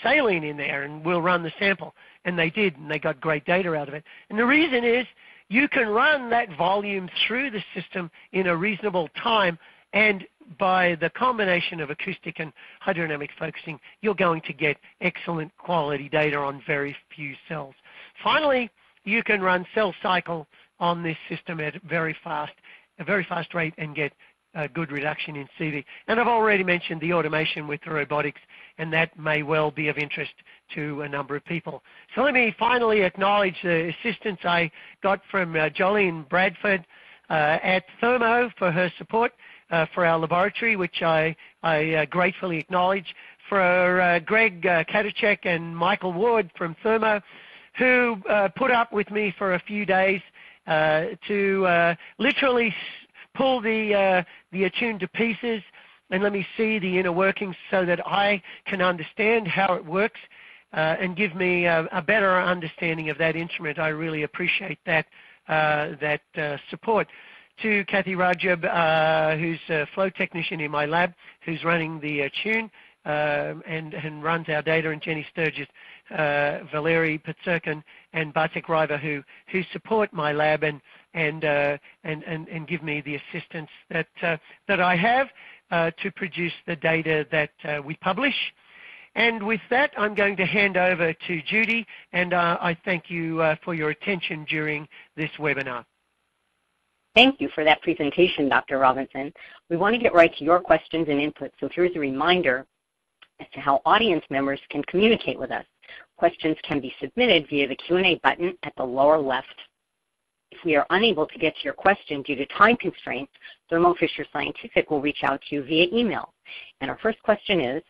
saline in there and we'll run the sample. And they did, and they got great data out of it. And the reason is you can run that volume through the system in a reasonable time, and by the combination of acoustic and hydrodynamic focusing, you're going to get excellent quality data on very few cells. Finally, you can run cell cycle on this system at very fast, a very fast rate, and get a good reduction in C V. And I've already mentioned the automation with the robotics, and that may well be of interest to a number of people. So let me finally acknowledge the assistance I got from uh, Jolene Bradford uh, at Thermo for her support uh, for our laboratory, which I, I uh, gratefully acknowledge, for uh, Greg uh, Kudenchak and Michael Ward from Thermo, who uh, put up with me for a few days uh, to uh, literally pull the, uh, the Attune to pieces and let me see the inner workings so that I can understand how it works uh, and give me a, a better understanding of that instrument. I really appreciate that, uh, that uh, support. To Kathy Rajab, uh, who's a flow technician in my lab, who's running the Attune uh, and, and runs our data, and Jenny Sturgis, Uh, Valeri Patsirkin, and Bartek Riva, who who support my lab and and uh, and, and and give me the assistance that uh, that I have uh, to produce the data that uh, we publish. And with that, I'm going to hand over to Judy, and uh, I thank you uh, for your attention during this webinar. Thank you for that presentation, Doctor Robinson. We want to get right to your questions and input, so here's a reminder as to how audience members can communicate with us. Questions can be submitted via the Q and A button at the lower left. If we are unable to get to your question due to time constraints, Thermo Fisher Scientific will reach out to you via email. And our first question is,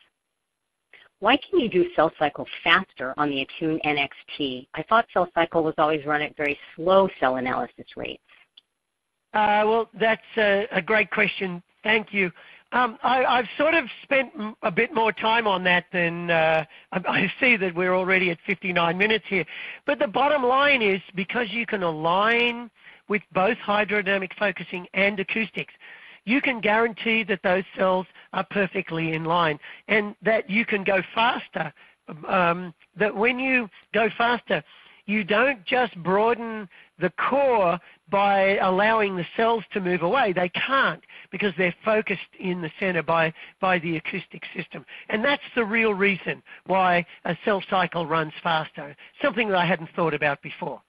Why can you do cell cycle faster on the Attune N X T? I thought cell cycle was always run at very slow cell analysis rates. Uh, well, that's a, a great question. Thank you. Um, I, I've sort of spent m a bit more time on that than uh, I, I see that we're already at fifty-nine minutes here. But the bottom line is because you can align with both hydrodynamic focusing and acoustics, you can guarantee that those cells are perfectly in line and that you can go faster. Um, that when you go faster, you don't just broaden the core by allowing the cells to move away. They can't because they're focused in the center by, by the acoustic system. And that's the real reason why a cell cycle runs faster, something that I hadn't thought about before.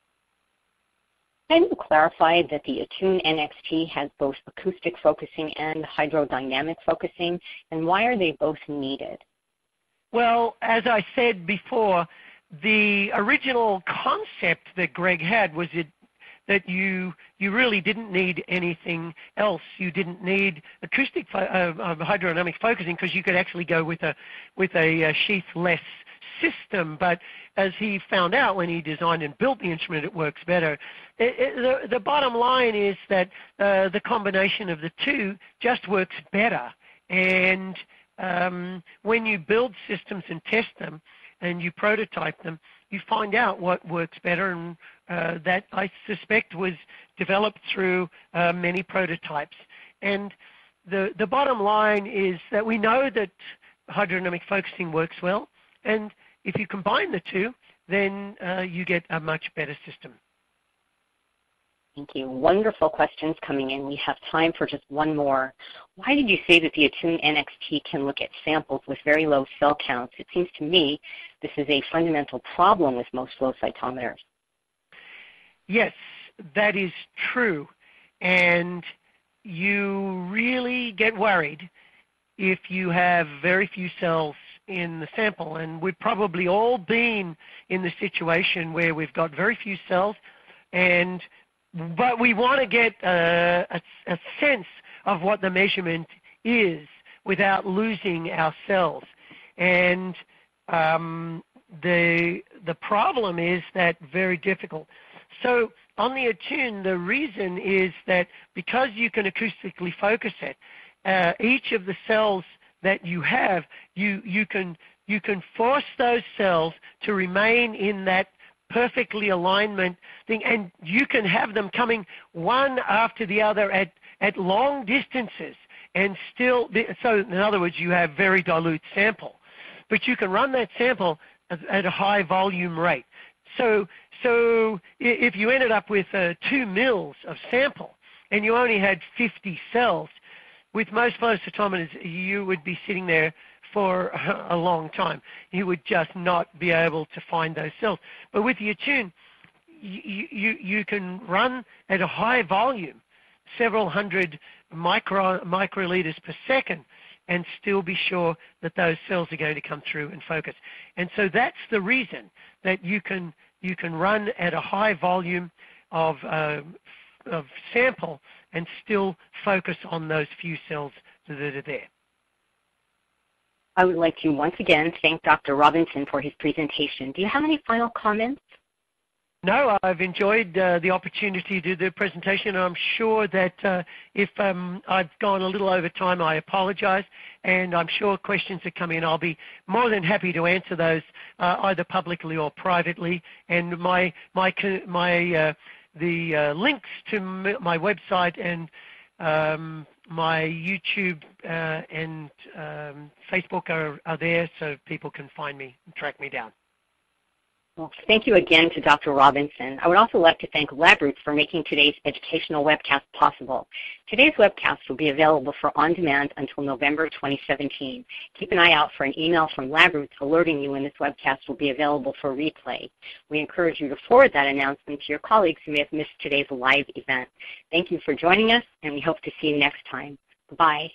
Can you clarify that the Attune N X T has both acoustic focusing and hydrodynamic focusing, and why are they both needed? Well, as I said before, the original concept that Greg had was it, that you, you really didn't need anything else. You didn't need acoustic fo uh, hydrodynamic focusing because you could actually go with a, with a uh, sheath-less system, but as he found out when he designed and built the instrument, it works better. It, it, the, the bottom line is that uh, the combination of the two just works better, and um, when you build systems and test them, and you prototype them, you find out what works better, and uh, that I suspect was developed through uh, many prototypes. And the, the bottom line is that we know that hydrodynamic focusing works well, and if you combine the two, then uh, you get a much better system. Thank you. Wonderful questions coming in. We have time for just one more. Why did you say that the Attune N X T can look at samples with very low cell counts? It seems to me this is a fundamental problem with most flow cytometers. Yes, that is true. And you really get worried if you have very few cells in the sample. And we've probably all been in the situation where we've got very few cells, and but we want to get a, a, a sense of what the measurement is without losing our cells. And um, the, the problem is that very difficult. So on the Attune, the reason is that because you can acoustically focus it, uh, each of the cells that you have, you, you, can, you can force those cells to remain in that perfectly alignment thing, and you can have them coming one after the other at, at long distances and still, so in other words, you have very dilute sample, but you can run that sample at, at a high volume rate. So, so if you ended up with uh, two mils of sample and you only had fifty cells, with most flow cytometers, you would be sitting there for a long time. You would just not be able to find those cells. But with the Attune, you, you, you can run at a high volume, several hundred micro, microliters per second, and still be sure that those cells are going to come through and focus. And so that's the reason that you can, you can run at a high volume of, uh, of sample and still focus on those few cells that are there. I would like to once again thank Doctor Robinson for his presentation. Do you have any final comments? No, I've enjoyed uh, the opportunity to do the presentation. I'm sure that uh, if um, I've gone a little over time, I apologize, and I'm sure questions that come in, I'll be more than happy to answer those uh, either publicly or privately. And my my my uh, the uh, links to my website and um, my YouTube uh, and um, Facebook are, are there, so people can find me and track me down. Well, thank you again to Doctor Robinson. I would also like to thank LabRoots for making today's educational webcast possible. Today's webcast will be available for on-demand until November twenty seventeen. Keep an eye out for an email from LabRoots alerting you when this webcast will be available for replay. We encourage you to forward that announcement to your colleagues who may have missed today's live event. Thank you for joining us, and we hope to see you next time. Bye.